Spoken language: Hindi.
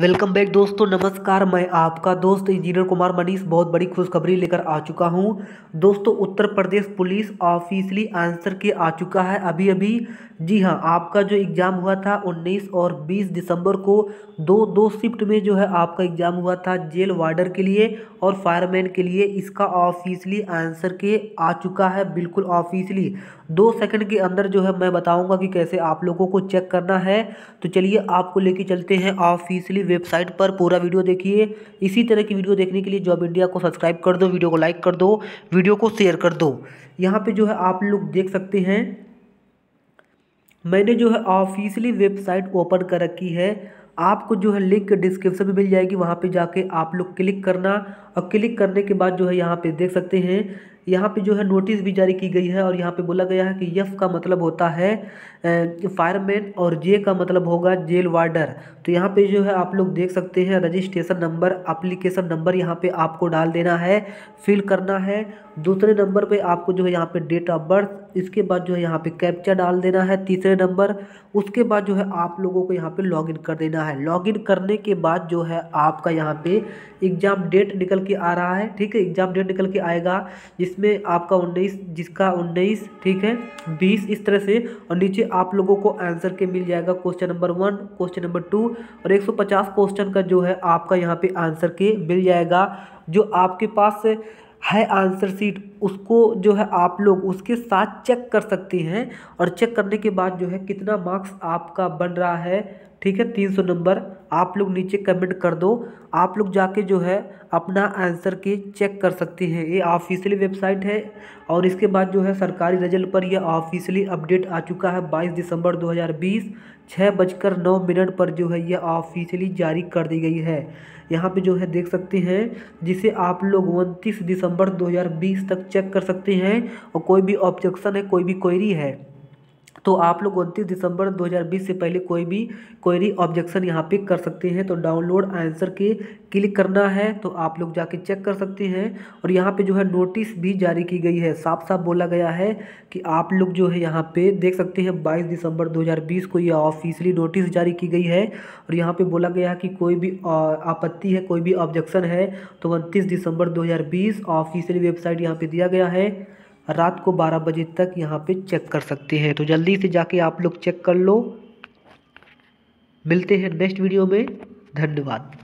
वेलकम बैक दोस्तों, नमस्कार। मैं आपका दोस्त इंजीनियर कुमार मनीष बहुत बड़ी खुशखबरी लेकर आ चुका हूं। दोस्तों, Uttar Pradesh police officially answer के आ चुका है अभी अभी। जी हां, आपका जो एग्ज़ाम हुआ था 19 और 20 दिसंबर को दो शिफ्ट में जो है आपका एग्ज़ाम हुआ था जेल वार्डर के लिए और फायरमैन के लिए। इसका ऑफिशियली आंसर के आ चुका है, बिल्कुल ऑफिशियली 2 सेकंड के अंदर जो है मैं बताऊँगा कि कैसे आप लोगों को चेक करना है। तो चलिए आपको लेके चलते हैं ऑफिशियली वेबसाइट पर। पूरा वीडियो देखिए। इसी तरह की वीडियो देखने के लिए जॉब इंडिया को सब्सक्राइब कर दो, वीडियो को लाइक कर दो, वीडियो को शेयर कर दो। यहाँ पे जो है आप लोग देख सकते हैं, मैंने जो है ऑफिशियली वेबसाइट ओपन कर रखी है। आपको जो है लिंक डिस्क्रिप्शन में मिल जाएगी, वहाँ पे जाके आप लोग क्लिक करना और क्लिक करने के बाद जो है यहाँ पे देख सकते हैं, यहाँ पे जो है नोटिस भी जारी की गई है और यहाँ पे बोला गया है कि एफ का मतलब होता है फायरमैन और जे का मतलब होगा जेल वार्डर। तो यहाँ पे जो है आप लोग देख सकते हैं रजिस्ट्रेशन नंबर, एप्लीकेशन नंबर यहाँ पे आपको डाल देना है, फिल करना है। दूसरे नंबर पे आपको जो है यहाँ पे डेट ऑफ बर्थ, इसके बाद जो है यहाँ पे कैप्चा डाल देना है तीसरे नंबर। उसके बाद जो है आप लोगों को यहाँ पे लॉगिन कर देना है। लॉगिन करने के बाद जो है आपका यहाँ पे एग्ज़ाम डेट निकल के आ रहा है, ठीक है। एग्ज़ाम डेट निकल के आएगा जिसमें आपका 19, जिसका 19, ठीक है, 20, इस तरह से। और नीचे आप लोगों को आंसर के मिल जाएगा क्वेश्चन नंबर 1, क्वेश्चन नंबर 2 और 150 क्वेश्चन का जो है आपका यहाँ पे आंसर के मिल जाएगा। जो आपके पास है आंसर सीट, उसको जो है आप लोग उसके साथ चेक कर सकते हैं और चेक करने के बाद जो है कितना मार्क्स आपका बन रहा है, ठीक है। 300 नंबर आप लोग नीचे कमेंट कर दो। आप लोग जाके जो है अपना आंसर के चेक कर सकते हैं। ये ऑफिशियली वेबसाइट है और इसके बाद जो है सरकारी रिजल्ट पर यह ऑफिशियली अपडेट आ चुका है 22 दिसंबर 2020 6:09 पर जो है यह ऑफिशियली जारी कर दी गई है। यहाँ पे जो है देख सकते हैं, जिसे आप लोग 29 दिसंबर 2020 तक चेक कर सकते हैं। और कोई भी ऑब्जेक्शन है, कोई भी क्वेरी है, तो आप लोग 29 दिसंबर 2020 से पहले कोई भी क्वेरी ऑब्जेक्शन यहाँ पे कर सकते हैं। तो डाउनलोड आंसर के क्लिक करना है, तो आप लोग जाके चेक कर सकते हैं। और यहाँ पे जो है नोटिस भी जारी की गई है, साफ साफ बोला गया है कि आप लोग जो है यहाँ पे देख सकते हैं 22 दिसंबर 2020 को यह ऑफिशियली नोटिस जारी की गई है। और यहाँ पर बोला गया है कि कोई भी आपत्ति है, कोई भी ऑब्जेक्शन है, तो 29 दिसंबर 2020 ऑफिशियली वेबसाइट यहाँ पर दिया गया है। रात को 12 बजे तक यहाँ पे चेक कर सकते हैं। तो जल्दी से जाके आप लोग चेक कर लो। मिलते हैं नेक्स्ट वीडियो में। धन्यवाद।